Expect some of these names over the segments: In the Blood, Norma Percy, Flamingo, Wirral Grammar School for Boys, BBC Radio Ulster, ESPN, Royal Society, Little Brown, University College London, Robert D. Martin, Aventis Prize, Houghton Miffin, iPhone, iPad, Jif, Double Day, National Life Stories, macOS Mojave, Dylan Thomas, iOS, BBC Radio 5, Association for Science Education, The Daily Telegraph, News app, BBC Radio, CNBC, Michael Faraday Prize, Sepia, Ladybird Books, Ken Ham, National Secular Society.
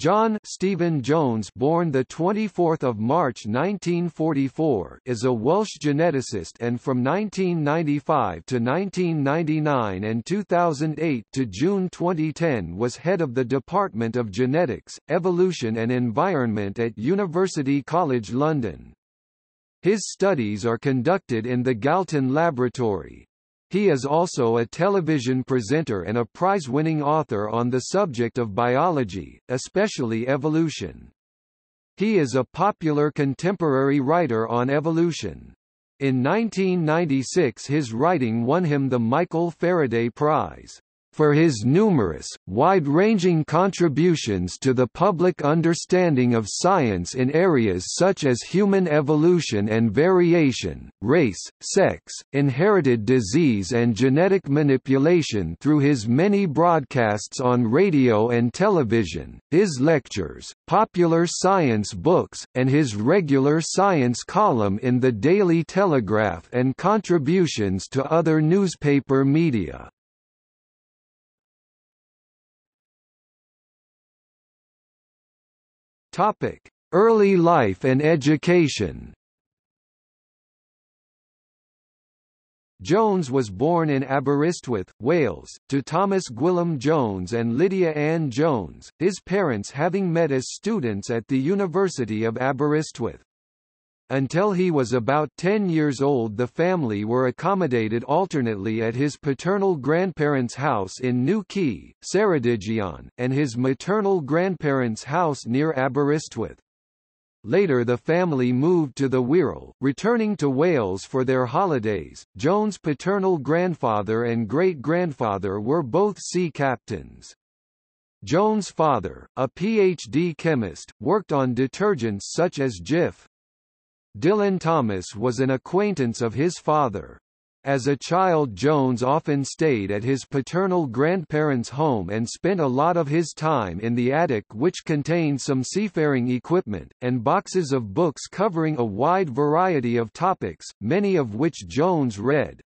John Stephen Jones, born the 24th of March 1944, is a Welsh geneticist and from 1995 to 1999 and 2008 to June 2010 was head of the Department of Genetics, Evolution and Environment at University College London. His studies are conducted in the Galton Laboratory. He is also a television presenter and a prize-winning author on the subject of biology, especially evolution. He is a popular contemporary writer on evolution. In 1996, his writing won him the Michael Faraday Prize for his numerous, wide-ranging contributions to the public understanding of science in areas such as human evolution and variation, race, sex, inherited disease and genetic manipulation through his many broadcasts on radio and television, his lectures, popular science books, and his regular science column in The Daily Telegraph and contributions to other newspaper media. Early life and education. Jones was born in Aberystwyth, Wales, to Thomas Gwilym Jones and Lydia Ann Jones, his parents having met as students at the University of Aberystwyth. Until he was about 10 years old, the family were accommodated alternately at his paternal grandparents' house in New Quay, Ceredigion, and his maternal grandparents' house near Aberystwyth. Later the family moved to the Wirral, returning to Wales for their holidays. Jones' paternal grandfather and great-grandfather were both sea captains. Jones' father, a PhD chemist, worked on detergents such as Jif. Dylan Thomas was an acquaintance of his father. As a child, Jones often stayed at his paternal grandparents' home and spent a lot of his time in the attic, which contained some seafaring equipment, and boxes of books covering a wide variety of topics, many of which Jones read.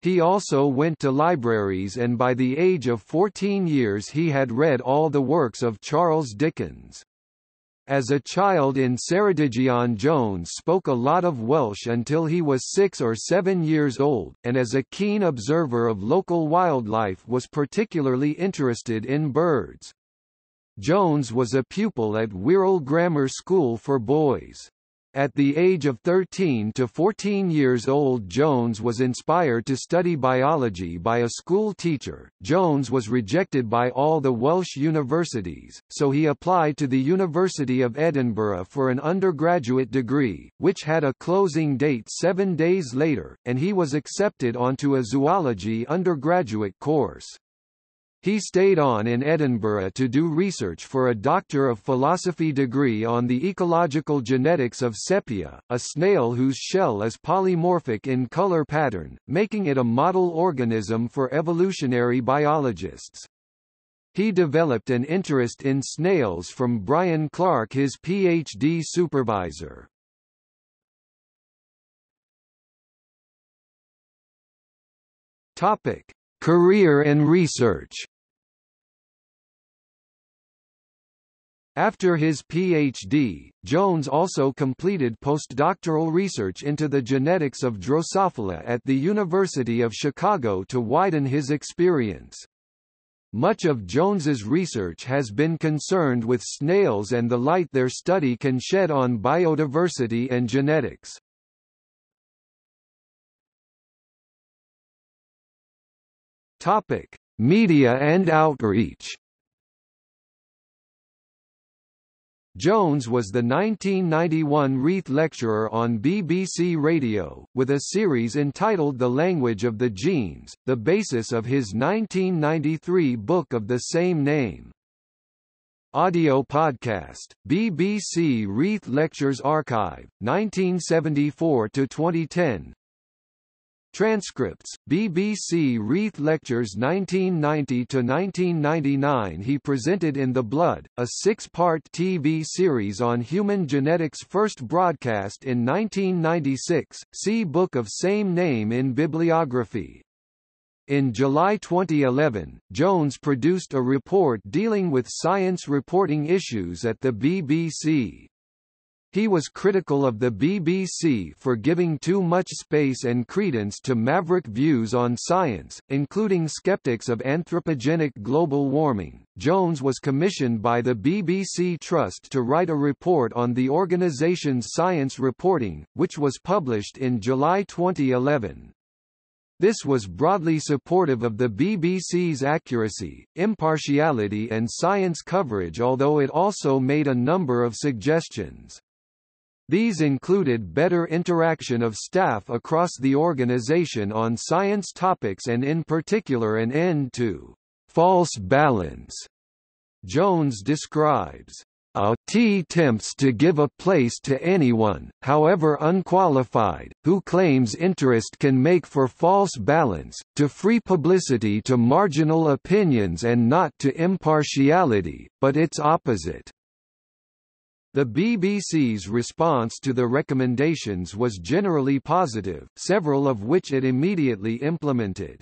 He also went to libraries, and by the age of 14 years he had read all the works of Charles Dickens. As a child in Ceredigion, Jones spoke a lot of Welsh until he was 6 or 7 years old, and as a keen observer of local wildlife was particularly interested in birds. Jones was a pupil at Wirral Grammar School for Boys. At the age of 13 to 14 years old, Jones was inspired to study biology by a school teacher. Jones was rejected by all the Welsh universities, so he applied to the University of Edinburgh for an undergraduate degree, which had a closing date 7 days later, and he was accepted onto a zoology undergraduate course. He stayed on in Edinburgh to do research for a Doctor of Philosophy degree on the ecological genetics of Sepia, a snail whose shell is polymorphic in color pattern, making it a model organism for evolutionary biologists. He developed an interest in snails from Brian Clark, his PhD supervisor. Career and research. After his PhD, Jones also completed postdoctoral research into the genetics of Drosophila at the University of Chicago to widen his experience. Much of Jones's research has been concerned with snails and the light their study can shed on biodiversity and genetics. Topic: Media and outreach. Jones was the 1991 Reith Lecturer on BBC Radio, with a series entitled The Language of the Genes, the basis of his 1993 book of the same name. Audio podcast, BBC Reith Lectures Archive, 1974–2010. Transcripts, BBC Reith Lectures 1990–1999. He presented In the Blood, a 6-part TV series on human genetics, first broadcast in 1996, see Book of Same Name in Bibliography. In July 2011, Jones produced a report dealing with science reporting issues at the BBC. He was critical of the BBC for giving too much space and credence to maverick views on science, including skeptics of anthropogenic global warming. Jones was commissioned by the BBC Trust to write a report on the organisation's science reporting, which was published in July 2011. This was broadly supportive of the BBC's accuracy, impartiality and science coverage, although it also made a number of suggestions. These included better interaction of staff across the organisation on science topics and in particular an end to false balance. Jones describes It attempts to give a place to anyone, however unqualified, who claims interest can make for false balance, to free publicity to marginal opinions and not to impartiality, but its opposite. The BBC's response to the recommendations was generally positive, several of which it immediately implemented.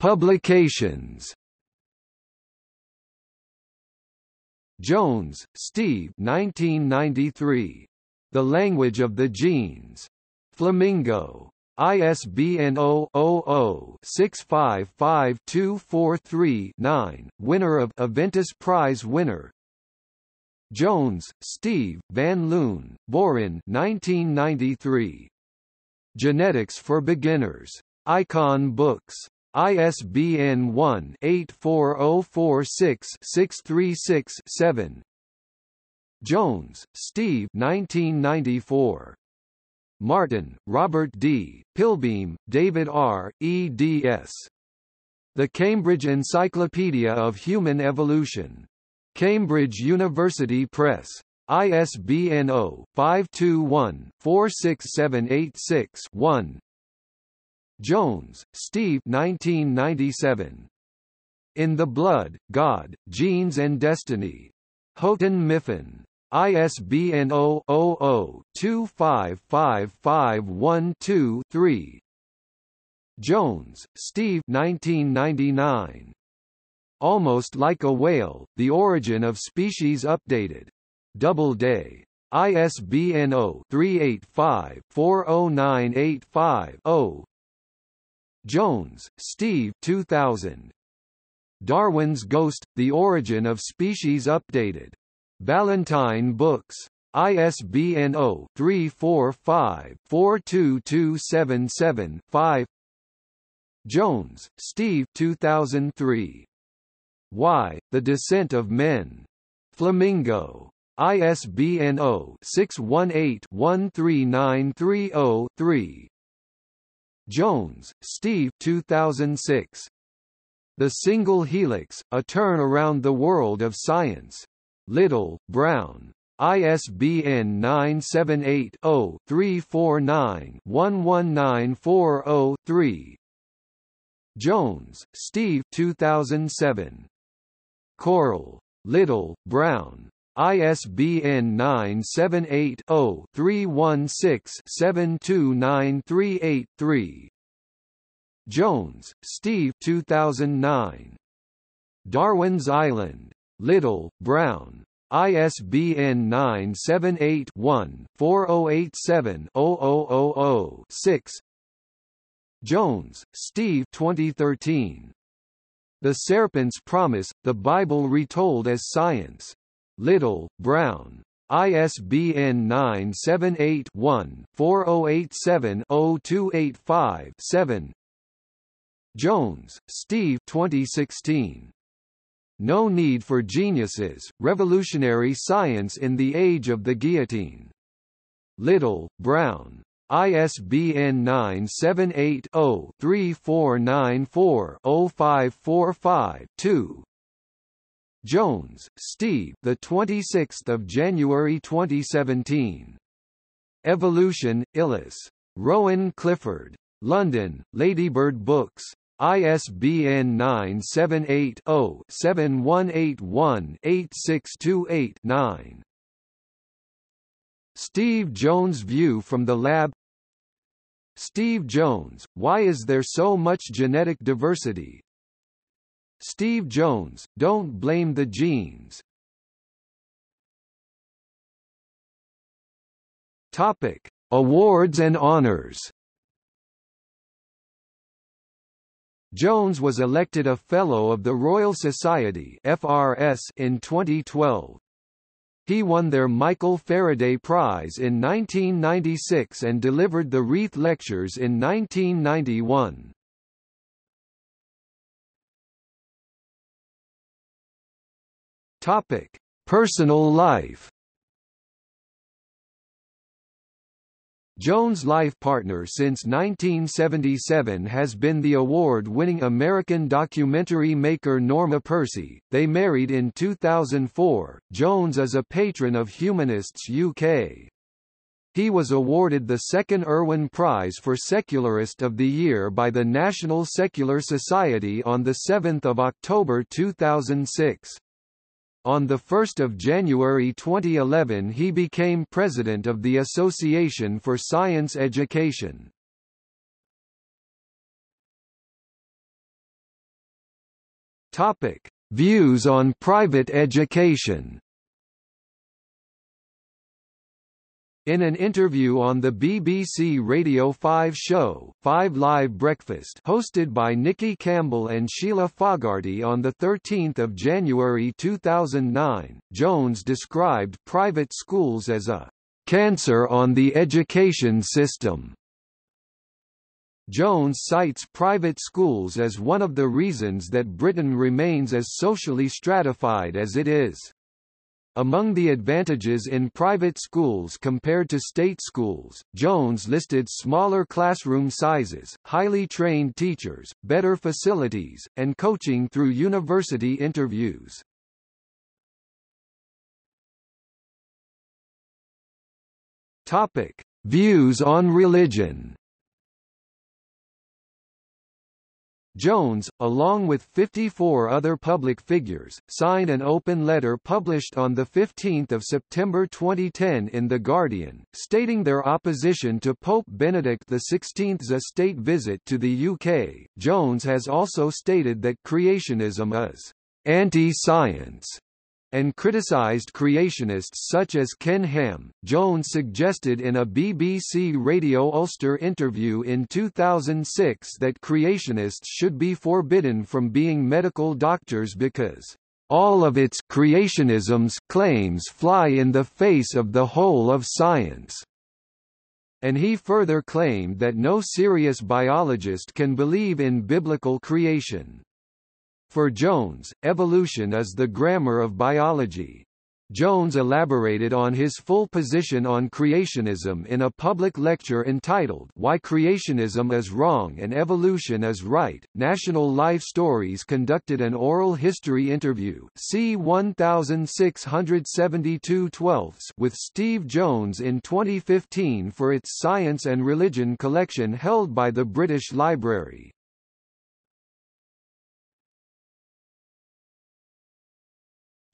Publications. Jones, Steve 1993. The Language of the Genes. Flamingo. ISBN 0-00-655243-9, winner of Aventis Prize winner. Jones, Steve, Van Loon, Boren 1993. Genetics for Beginners. Icon Books. ISBN 1-84046-636-7. Jones, Steve 1994. Martin, Robert D., Pilbeam, David R., eds. The Cambridge Encyclopedia of Human Evolution. Cambridge University Press. ISBN 0-521-46786-1. Jones, Steve 1997. In the Blood, God, Genes and Destiny. Houghton Miffin. ISBN 0-00-255512-3. Jones, Steve 1999. Almost Like a Whale, The Origin of Species Updated. Double Day. ISBN 0-385-40985-0. Jones, Steve 2000. Darwin's Ghost, The Origin of Species Updated. Ballantine Books. ISBN 0-345-42277-5. Jones, Steve 2003. Why, The Descent of Men. Flamingo. ISBN 0-618-13930-3. Jones, Steve 2006. The Single Helix, A Turn Around the World of Science. Little, Brown. ISBN 978-0-349-11940-3. Jones, Steve 2007. Coral. Little, Brown. ISBN 978-0-316-72938-3. Jones, Steve 2009. Darwin's Island. Little, Brown. ISBN 978-1-4087-00006. Jones, Steve 2013. The Serpent's Promise, The Bible Retold as Science. Little, Brown. ISBN 978-1-4087-0285-7. Jones, Steve 2016. No Need for Geniuses, Revolutionary Science in the Age of the Guillotine. Little, Brown. ISBN 978-0-3494-0545-2. Jones, Steve, the 26th of January 2017. Evolution, Illis. Rowan Clifford. London, Ladybird Books. ISBN 978-0-7181-8628-9. Steve Jones' view from the lab. Steve Jones, why is there so much genetic diversity? Steve Jones, don't blame the genes. Topic: Awards and honors. Jones was elected a Fellow of the Royal Society (FRS) in 2012. He won their Michael Faraday Prize in 1996 and delivered the Reith Lectures in 1991. Topic: Personal life. Jones' life partner since 1977 has been the award-winning American documentary maker Norma Percy. They married in 2004. Jones is a patron of Humanists UK. He was awarded the second Irwin Prize for Secularist of the Year by the National Secular Society on 7 October 2006. On 1 January 2011 he became president of the Association for Science Education. Views on private education. In an interview on the BBC Radio 5 show, 5 Live Breakfast, hosted by Nikki Campbell and Sheila Fogarty on 13 January 2009, Jones described private schools as a "cancer on the education system." Jones cites private schools as one of the reasons that Britain remains as socially stratified as it is. Among the advantages in private schools compared to state schools, Jones listed smaller classroom sizes, highly trained teachers, better facilities, and coaching through university interviews. Topic: Views on religion. Jones, along with 54 other public figures, signed an open letter published on 15 September 2010 in The Guardian, stating their opposition to Pope Benedict XVI's estate visit to the UK. Jones has also stated that creationism is anti-science and criticized creationists such as Ken Ham. Jones suggested in a BBC Radio Ulster interview in 2006 that creationists should be forbidden from being medical doctors because all of its creationism's claims fly in the face of the whole of science. And he further claimed that no serious biologist can believe in biblical creation. For Jones, evolution is the grammar of biology. Jones elaborated on his full position on creationism in a public lecture entitled Why Creationism is Wrong and Evolution is Right. National Life Stories conducted an oral history interview c. 1672-12 with Steve Jones in 2015 for its Science and Religion collection held by the British Library.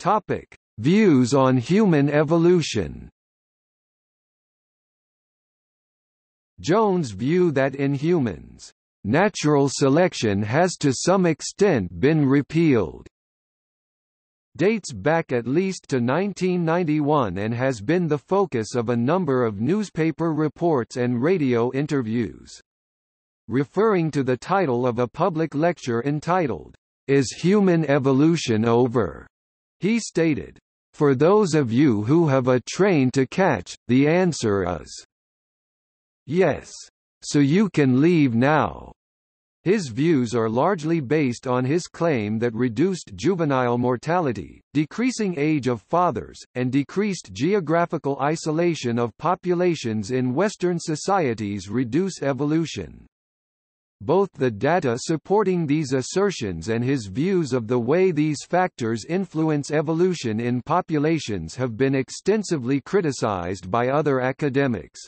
Topic: Views on human evolution. Jones' view that in humans, "natural selection has to some extent been repealed," dates back at least to 1991 and has been the focus of a number of newspaper reports and radio interviews. Referring to the title of a public lecture entitled, "Is Human Evolution Over?" he stated, "For those of you who have a train to catch, the answer is yes. So you can leave now." His views are largely based on his claim that reduced juvenile mortality, decreasing age of fathers, and decreased geographical isolation of populations in Western societies reduce evolution. Both the data supporting these assertions and his views of the way these factors influence evolution in populations have been extensively criticized by other academics.